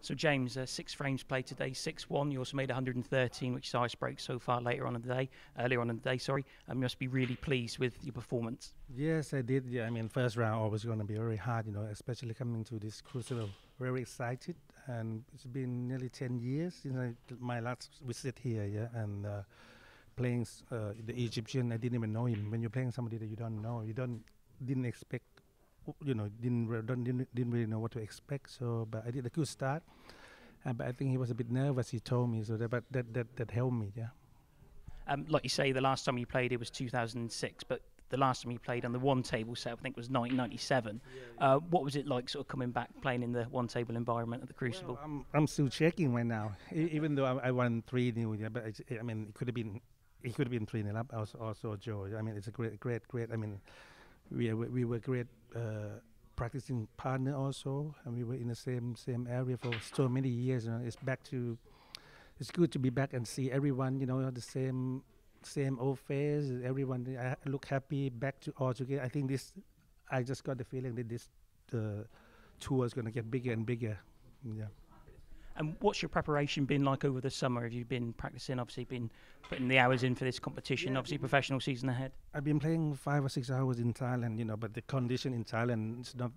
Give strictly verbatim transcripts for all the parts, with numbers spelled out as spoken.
So James, uh, six frames played today, six one. You also made one hundred thirteen, which is the highest break so far later on in the day, earlier on in the day, sorry. Um, you must be really pleased with your performance. Yes, I did. Yeah, I mean, first round always going to be very hard, you know, especially coming to this Crucible. Very excited, and it's been nearly ten years since I, my last visit here, yeah, and uh, playing uh, the Egyptian, I didn't even know him. When you're playing somebody that you don't know, you don't, didn't expect, you know, didn't, re don't, didn't, didn't really know what to expect. So, but I did a good start, uh, but I think he was a bit nervous, he told me, so that, but that, that, that helped me, yeah. Um, like you say, the last time you played it was two thousand six, but the last time you played on the one table set, I think, was nineteen ninety-seven. Yeah, yeah. Uh, what was it like, sort of coming back, playing in the one table environment at the Crucible? Well, I'm, I'm still checking right now, e even though I, I won three nil, yeah, but I, I mean, it could have been, it could have been three nil up. I was also Joe. I mean, it's a great, great, great. I mean, we we were great uh, practicing partner also, and we were in the same same area for so many years. You know, it's back to, it's good to be back and see everyone. You know, the same. Same old face, everyone uh, look happy, back to all together. I think this, I just got the feeling that this uh, tour is going to get bigger and bigger. Yeah. And what's your preparation been like over the summer? Have you been practicing, obviously been putting the hours in for this competition, yeah, obviously professional season ahead? I've been playing five or six hours in Thailand, you know, but the condition in Thailand, it's not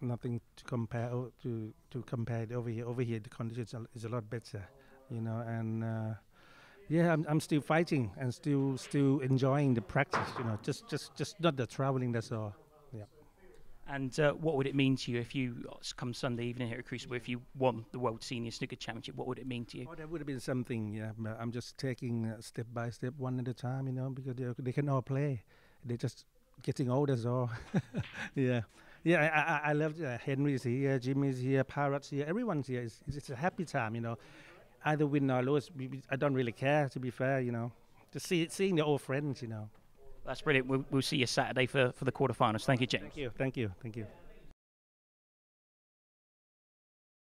nothing to compare to, to compare it over here. Over here, the condition is a lot better, you know, and... Uh, yeah, I'm, I'm still fighting and still still enjoying the practice, you know, just just just not the traveling, that's all. Yeah. And uh, what would it mean to you if you come Sunday evening here at Crucible, if you won the World Seniors Snooker Championship, what would it mean to you? Oh, that would have been something, yeah. I'm just taking uh, step by step, one at a time, you know, because they, they can all play. They're just getting older, so yeah. Yeah, I, I, I love uh, Henry's here, Jimmy's here, Parrot's here, everyone's here. It's, it's a happy time, you know. Either win or lose, I don't really care, to be fair, you know. Just see, seeing the old friends, you know. That's brilliant. We'll, we'll see you Saturday for, for the quarterfinals. Thank you, James. Thank you, thank you, thank you.